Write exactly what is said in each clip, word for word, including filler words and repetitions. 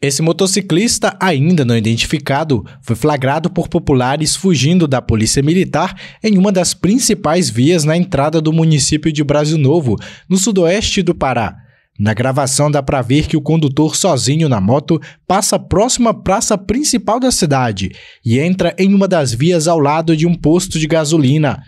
Esse motociclista, ainda não identificado, foi flagrado por populares fugindo da polícia militar em uma das principais vias na entrada do município de Brasil Novo, no sudoeste do Pará. Na gravação dá para ver que o condutor sozinho na moto passa próximo à praça principal da cidade e entra em uma das vias ao lado de um posto de gasolina.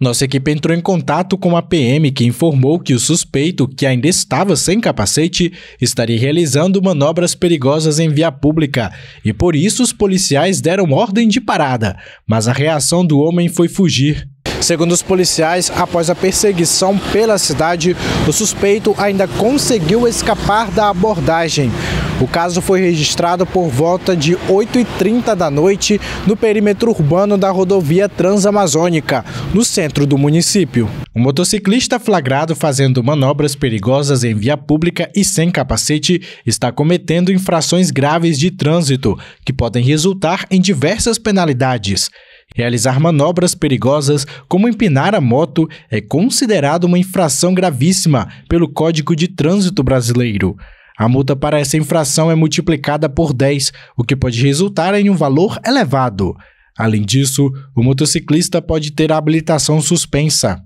Nossa equipe entrou em contato com a P M, que informou que o suspeito, que ainda estava sem capacete, estaria realizando manobras perigosas em via pública e por isso os policiais deram ordem de parada, mas a reação do homem foi fugir. Segundo os policiais, após a perseguição pela cidade, o suspeito ainda conseguiu escapar da abordagem. O caso foi registrado por volta de oito e trinta da noite no perímetro urbano da rodovia Transamazônica, no centro do município. Um motociclista flagrado fazendo manobras perigosas em via pública e sem capacete está cometendo infrações graves de trânsito, que podem resultar em diversas penalidades. Realizar manobras perigosas, como empinar a moto, é considerado uma infração gravíssima pelo Código de Trânsito Brasileiro. A multa para essa infração é multiplicada por dez, o que pode resultar em um valor elevado. Além disso, o motociclista pode ter a habilitação suspensa.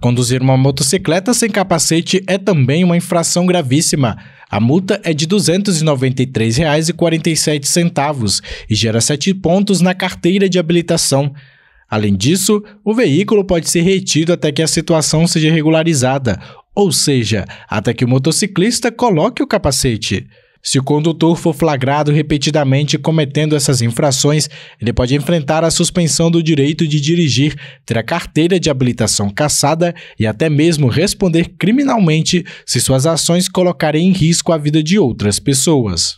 Conduzir uma motocicleta sem capacete é também uma infração gravíssima. A multa é de duzentos e noventa e três reais e quarenta e sete centavos e gera sete pontos na carteira de habilitação. Além disso, o veículo pode ser retido até que a situação seja regularizada, ou seja, até que o motociclista coloque o capacete. Se o condutor for flagrado repetidamente cometendo essas infrações, ele pode enfrentar a suspensão do direito de dirigir, ter a carteira de habilitação cassada e até mesmo responder criminalmente se suas ações colocarem em risco a vida de outras pessoas.